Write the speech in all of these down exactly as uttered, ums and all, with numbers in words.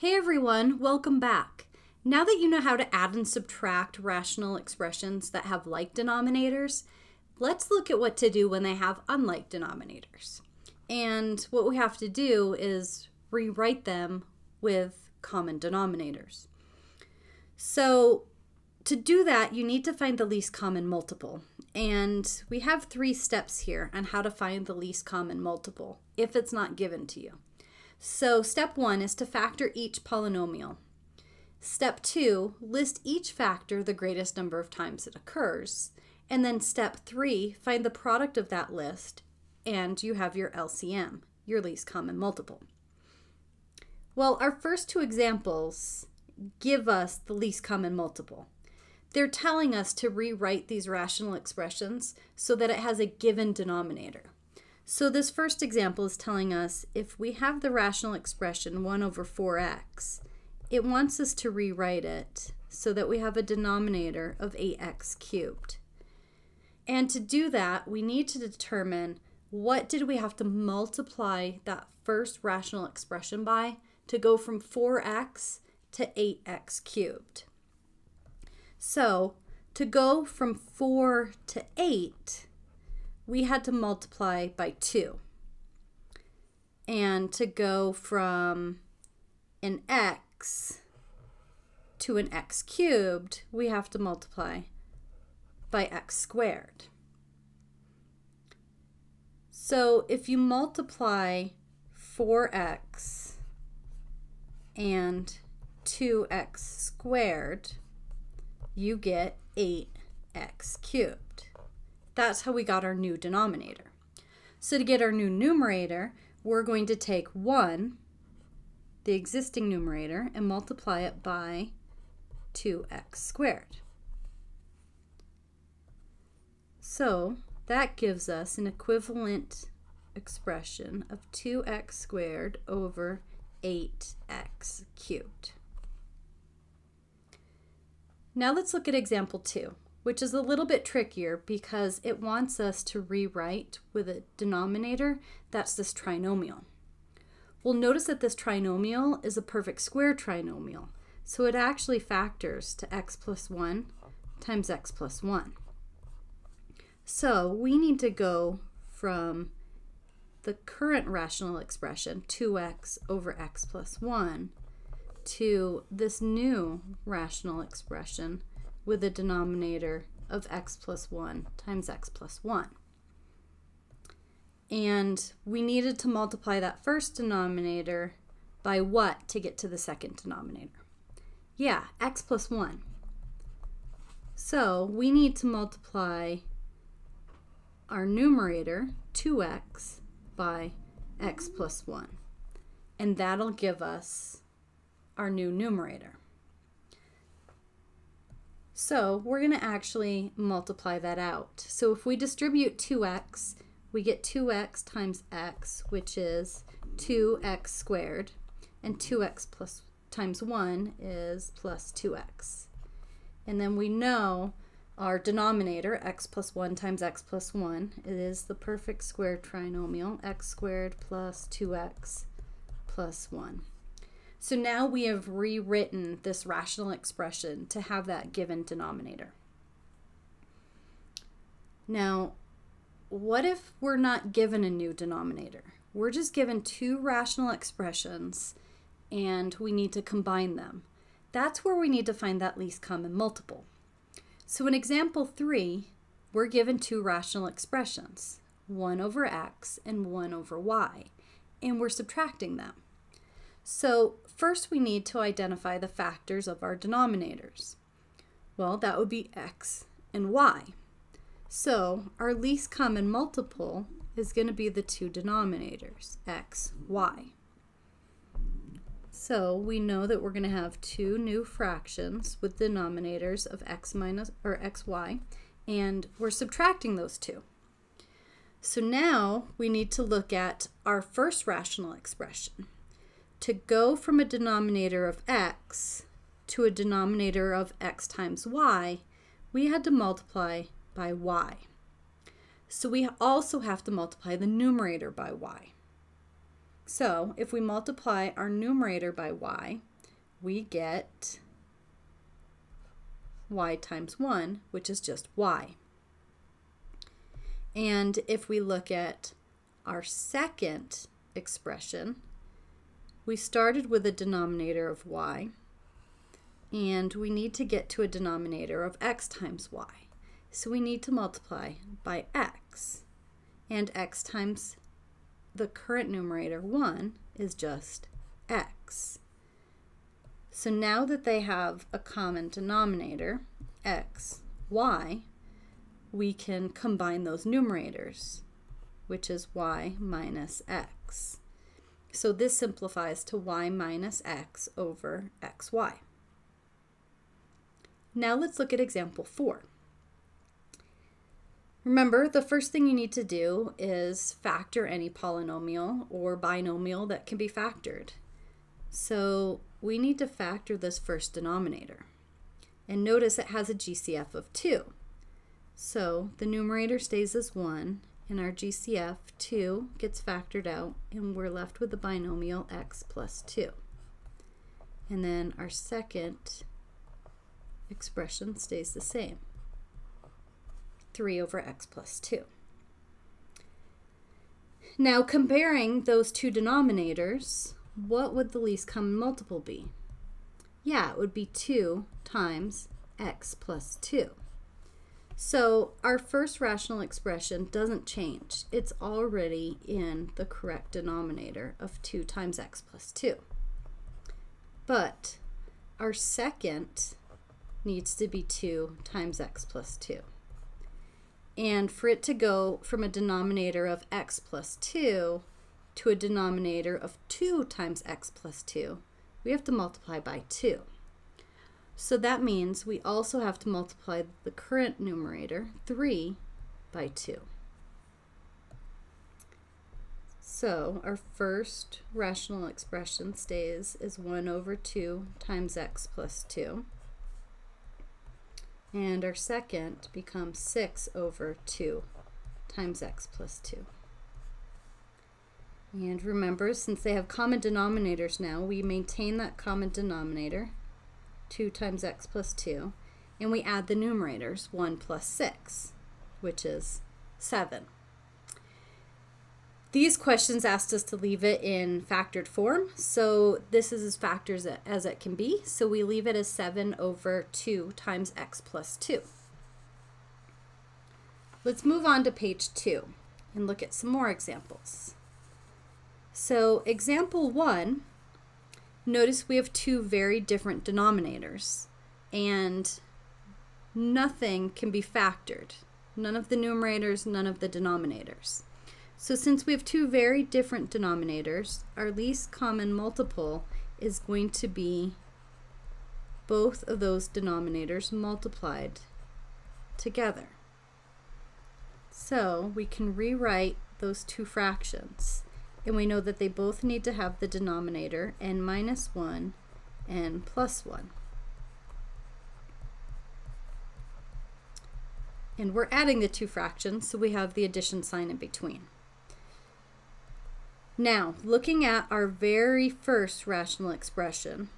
Hey everyone, welcome back. Now that you know how to add and subtract rational expressions that have like denominators, let's look at what to do when they have unlike denominators. And what we have to do is rewrite them with common denominators. So to do that, you need to find the least common multiple. And we have three steps here on how to find the least common multiple if it's not given to you. So step one is to factor each polynomial. Step two, list each factor the greatest number of times it occurs. And then step three, find the product of that list and you have your L C M, your least common multiple. Well, our first two examples give us the least common multiple. They're telling us to rewrite these rational expressions so that it has a given denominator. So this first example is telling us if we have the rational expression one over four x, it wants us to rewrite it so that we have a denominator of eight x cubed. And to do that, we need to determine what did we have to multiply that first rational expression by to go from four x to eight x cubed. So to go from four to eight, we had to multiply by two. And to go from an x to an x cubed, we have to multiply by x squared. So if you multiply four x and two x squared, you get eight x cubed. That's how we got our new denominator. So to get our new numerator, we're going to take one, the existing numerator, and multiply it by two x squared. So that gives us an equivalent expression of two x squared over eight x cubed. Now let's look at example two, which is a little bit trickier because it wants us to rewrite with a denominator that's this trinomial. We'll notice that this trinomial is a perfect square trinomial, so it actually factors to x plus one times x plus one. So we need to go from the current rational expression, two x over x plus one, to this new rational expression with a denominator of x plus one times x plus one. And we needed to multiply that first denominator by what to get to the second denominator? Yeah, x plus one. So we need to multiply our numerator, two x, by x plus one. And that'll give us our new numerator. So we're going to actually multiply that out. So if we distribute two x, we get two x times x, which is two x squared, and two x plus times one is plus two x. And then we know our denominator, x plus one times x plus one, it is the perfect square trinomial, x squared plus two x plus one. So now we have rewritten this rational expression to have that given denominator. Now, what if we're not given a new denominator? We're just given two rational expressions and we need to combine them. That's where we need to find that least common multiple. So in example three, we're given two rational expressions, one over x and one over y, and we're subtracting them. So first we need to identify the factors of our denominators. Well, that would be x and y. So our least common multiple is going to be the two denominators, x, y. So we know that we're going to have two new fractions with denominators of x minus or xy, and we're subtracting those two. So now we need to look at our first rational expression. To go from a denominator of x to a denominator of x times y, we had to multiply by y. So we also have to multiply the numerator by y. So if we multiply our numerator by y, we get y times one, which is just y. And if we look at our second expression, we started with a denominator of y, and we need to get to a denominator of x times y. So we need to multiply by x, and x times the current numerator, one, is just x. So now that they have a common denominator, x, y, we can combine those numerators, which is y minus x. So this simplifies to y minus x over xy. Now let's look at example four. Remember, the first thing you need to do is factor any polynomial or binomial that can be factored. So we need to factor this first denominator. And notice it has a G C F of two. So the numerator stays as one, and our G C F, two, gets factored out, and we're left with the binomial x plus two. And then our second expression stays the same, three over x plus two. Now, comparing those two denominators, what would the least common multiple be? Yeah, it would be two times x plus two. So our first rational expression doesn't change. It's already in the correct denominator of two times x plus two. But our second needs to be two times x plus two. And for it to go from a denominator of x plus two to a denominator of two times x plus two, we have to multiply by two. So that means we also have to multiply the current numerator, three, by two. So our first rational expression stays as one over two times x plus two. And our second becomes six over two times x plus two. And remember, since they have common denominators now, we maintain that common denominator, two times x plus two, and we add the numerators, one plus six, which is seven. These questions asked us to leave it in factored form, so this is as factors as it can be, so we leave it as seven over two times x plus two. Let's move on to page two and look at some more examples. So example one, notice we have two very different denominators, and nothing can be factored. None of the numerators, none of the denominators. So since we have two very different denominators, our least common multiple is going to be both of those denominators multiplied together. So we can rewrite those two fractions. And we know that they both need to have the denominator n minus one and plus one. And we're adding the two fractions, so we have the addition sign in between. Now, looking at our very first rational expression,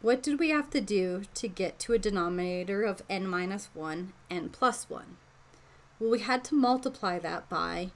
what did we have to do to get to a denominator of n minus one and plus one? Well, we had to multiply that by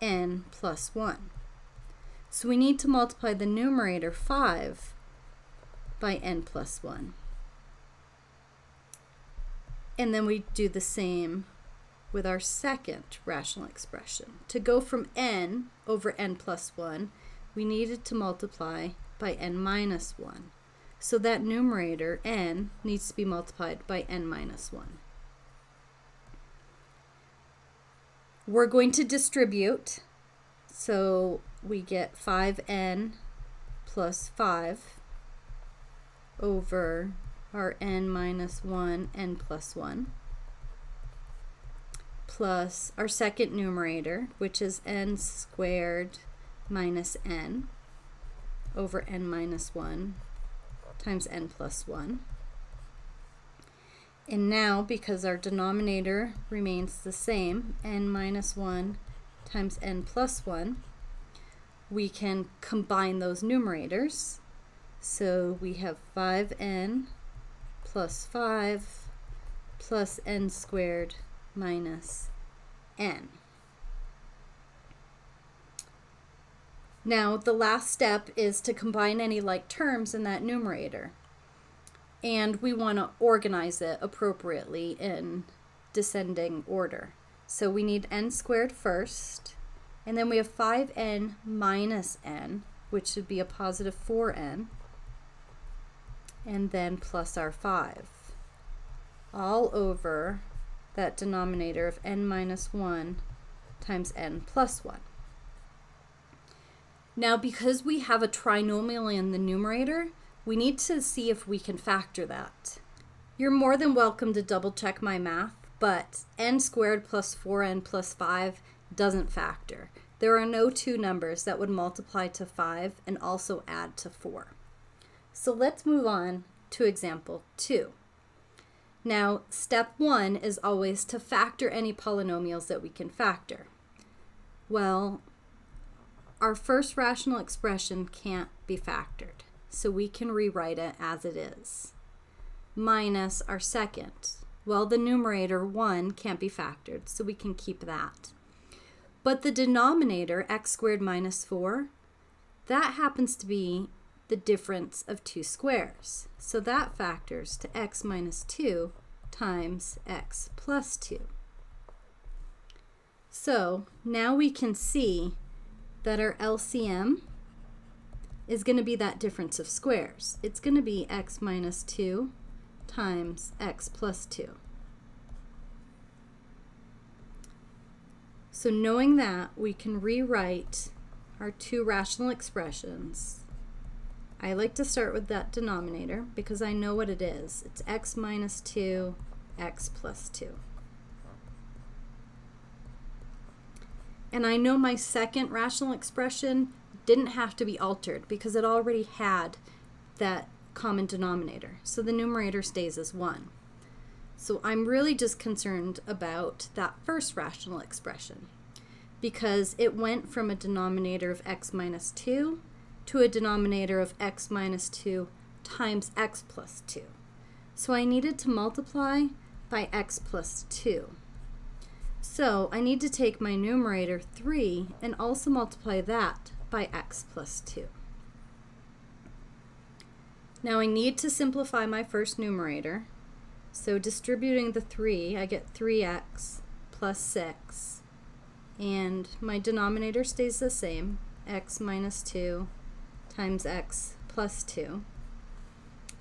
n plus one. So we need to multiply the numerator five by n plus one. And then we do the same with our second rational expression. To go from n over n plus one, we needed to multiply by n minus one. So that numerator, n, needs to be multiplied by n minus one. We're going to distribute, so we get five n plus five over our n minus one, n plus one, plus our second numerator, which is n squared minus n over n minus one times n plus one. And now, because our denominator remains the same, n minus one times n plus one, we can combine those numerators. So we have five n plus five plus n squared minus n. Now the last step is to combine any like terms in that numerator, and we want to organize it appropriately in descending order. So we need n squared first, and then we have five n minus n, which should be a positive four n, and then plus our five, all over that denominator of n minus one times n plus one. Now, because we have a trinomial in the numerator, we need to see if we can factor that. You're more than welcome to double check my math, but n squared plus four n plus five doesn't factor. There are no two numbers that would multiply to five and also add to four. So let's move on to example two. Now, step one is always to factor any polynomials that we can factor. Well, our first rational expression can't be factored, so we can rewrite it as it is, minus our second. Well, the numerator one can't be factored, so we can keep that. But the denominator, x squared minus four, that happens to be the difference of two squares. So that factors to x minus two times x plus two. So now we can see that our L C M is going to be that difference of squares. It's going to be x minus two times x plus two. So knowing that, we can rewrite our two rational expressions. I like to start with that denominator because I know what it is. It's x minus two, x plus two. And I know my second rational expression didn't have to be altered because it already had that common denominator. So the numerator stays as one. So I'm really just concerned about that first rational expression because it went from a denominator of x minus two to a denominator of x minus two times x plus two. So I needed to multiply by x plus two. So I need to take my numerator three and also multiply that by x plus two. Now I need to simplify my first numerator. So distributing the three, I get three x plus six. And my denominator stays the same, x minus two times x plus two.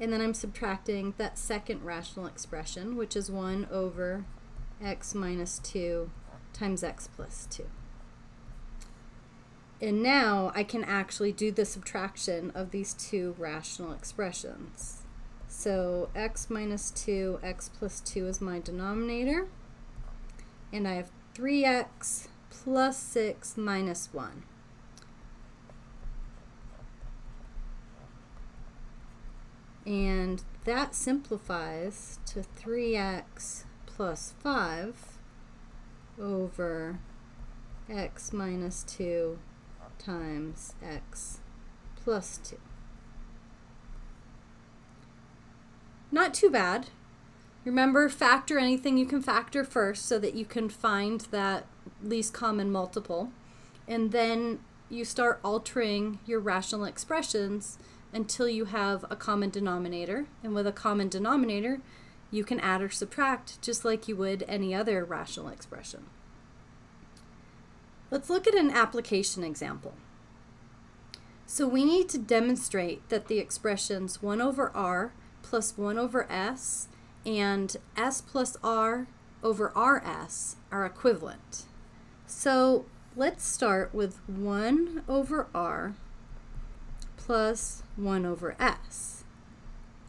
And then I'm subtracting that second rational expression, which is one over x minus two times x plus two. And now I can actually do the subtraction of these two rational expressions. So x minus two, x plus two is my denominator, and I have three x plus six minus one. And that simplifies to three x plus five over x minus two times x plus two. Not too bad. Remember, factor anything you can factor first so that you can find that least common multiple, and then you start altering your rational expressions until you have a common denominator, and with a common denominator you can add or subtract just like you would any other rational expression. Let's look at an application example. So we need to demonstrate that the expressions one over r plus one over s and s plus r over rs are equivalent. So let's start with one over r plus one over s.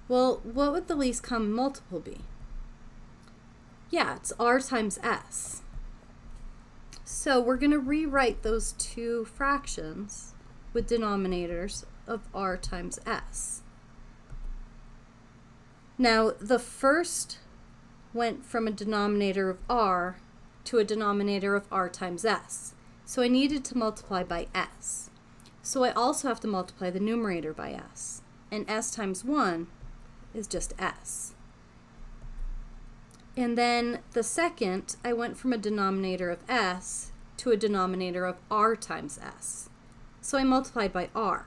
Well, what would the least common multiple be? Yeah, it's r times s. So we're going to rewrite those two fractions with denominators of r times s. Now, the first went from a denominator of r to a denominator of r times s. So I needed to multiply by s. So I also have to multiply the numerator by s. and s times one is just s. And then the second, I went from a denominator of s to a denominator of r times s. So I multiplied by r.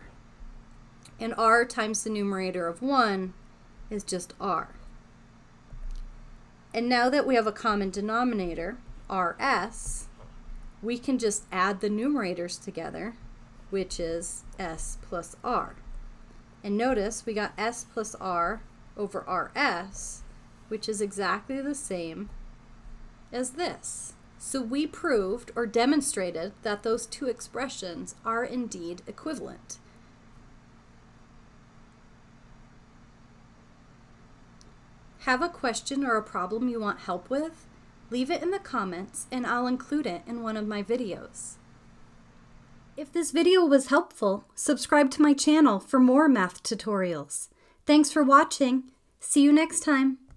And r times the numerator of one is just r. And now that we have a common denominator, rs, we can just add the numerators together, which is s plus r. And notice we got s plus r over rs, which is exactly the same as this. So we proved or demonstrated that those two expressions are indeed equivalent. Have a question or a problem you want help with? Leave it in the comments and I'll include it in one of my videos. If this video was helpful, subscribe to my channel for more math tutorials. Thanks for watching. See you next time.